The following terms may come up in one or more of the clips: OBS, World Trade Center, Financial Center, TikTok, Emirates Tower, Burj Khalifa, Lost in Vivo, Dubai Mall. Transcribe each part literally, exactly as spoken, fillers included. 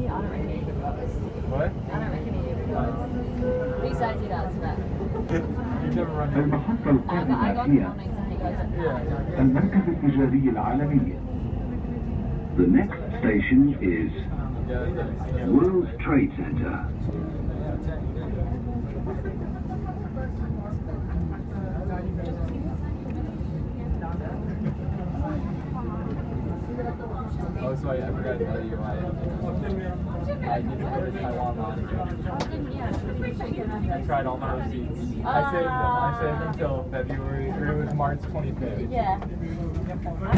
I don't reckon he could rob us. What? I don't reckon he could rob us. He said he does, but... You've never run into him. I got the mornings and he goes at night. The next station is World Trade Center. Oh, sorry, I forgot to tell you why. I did order Taiwan ramen. I tried all my receipts. Uh, I saved them. I saved them until February, or it was March twenty-fifth. Yeah. I'm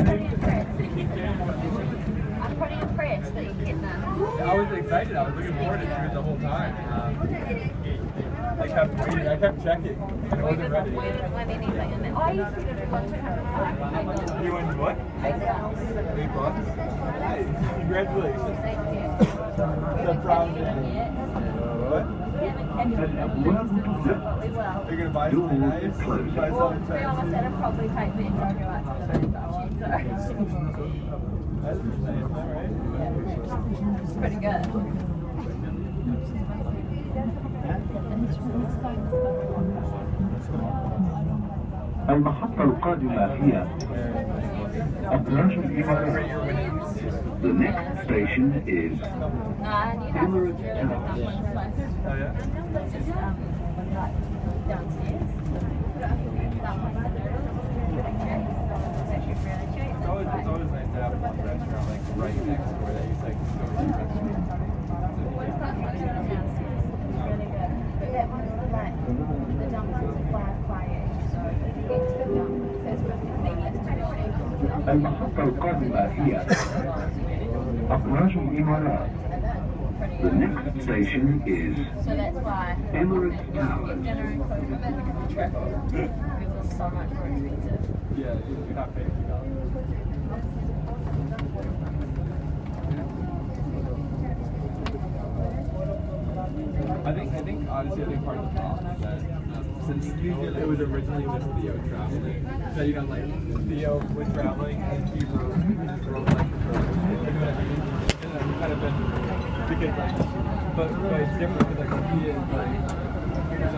pretty impressed. I'm pretty impressed that you get that. I was excited. I was looking forward to it the whole time. Um, I kept waiting. I kept checking. And it wasn't ready. We didn't win anything. And then I used to get a bunch of time. You won what? Eight bucks. Eight bucks? Nice. Congratulations. Thank you. So proud of you. What? You're gonna buy something nice? Well, to be honest, that'll probably take me and drive you out to the That's It's pretty good. The next station is Emirates Tower. Oh, yeah. Just, um, like downstairs. That one's a really cheap. It's actually really cheap. It's always, it's always nice to have one restaurant like right next to where that you like go to the restaurant. It's really good. But that one's like the dumplings are five by eight, so if you get to the dumplings, that's really convenient. It's really good. The next station is so that's why Emirates Tower. You've never included them in the trip because it's so much more expensive. Yeah, you're not paying for that. I think, I think honestly, I think part of the problem is that um, since it was originally just Theo traveling, so you know, like Theo was traveling and he wrote, wrote like the kind of been, because like, but, but it's different because like he is like, you know,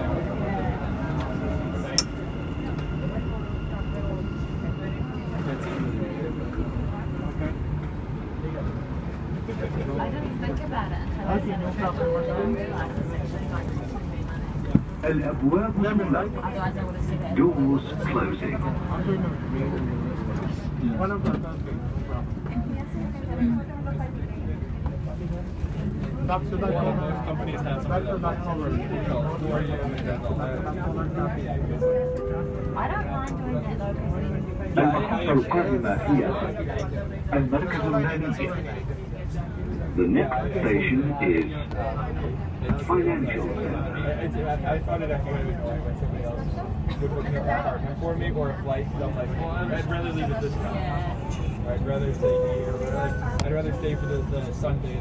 like, I didn't think about it until I said no problem, and I realised it's actually like costing me money. Otherwise I would have said that. Doors closing. One of them. That's the that well, most companies have something that that's covered. I don't mind doing that though, because yeah, the next station is Financial Center. I found it echoing when somebody else would book an apartment for me or a flight, because I'm like, I'd rather leave it this time. I'd rather stay here. I'd rather stay for the, the Sunday.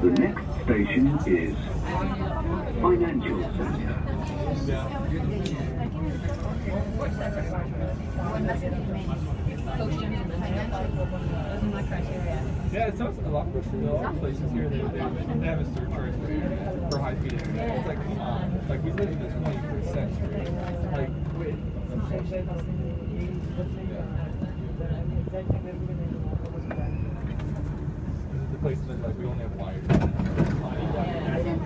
The next station is Financial Center. Yeah, it's not a lot of places. A lot of places here they, they, they have a surcharge for internet, for high speed internet. It's like, come on. Like, we live in the twenty-first century. Like, wait. The place that, like, we only have wires. Like,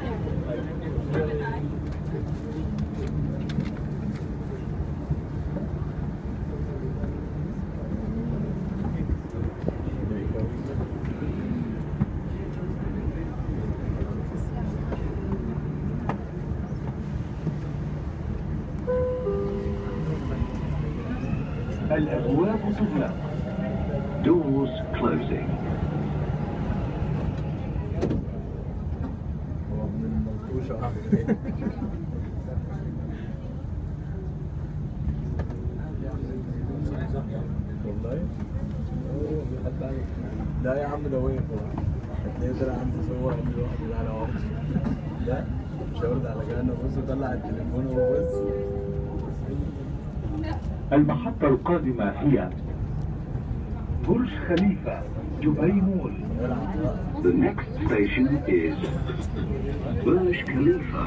it's really... Doors closing. المحطة القادمة هي Burj Khalifa, Dubai Mall. The next station is Burj Khalifa,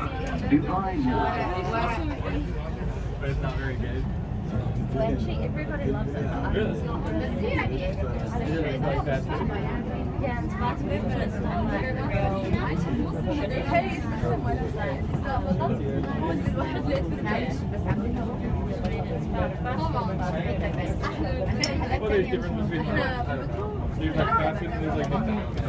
Dubai Mall. But it's not very good. Well, actually, everybody loves it. But really? It's not really good. Yeah, it's like that. Yeah, it's fast food, but it's not like real. Hey, what is that? Well, there's different between the I don't know. There's like fast food and there's like McDonald's.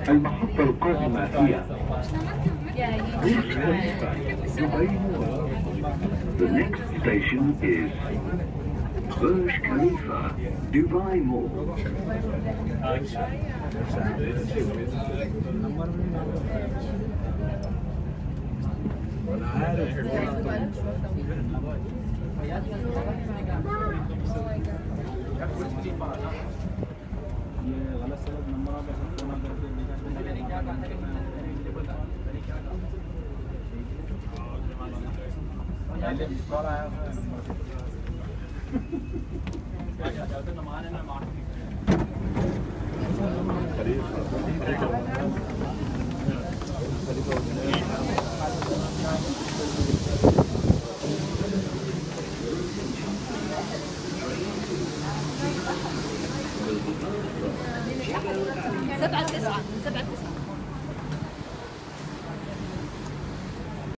Burj Khalifa, Dubai Mall. The next station is Burj Khalifa, Dubai Mall. سبعة تسعة سبعة تسعة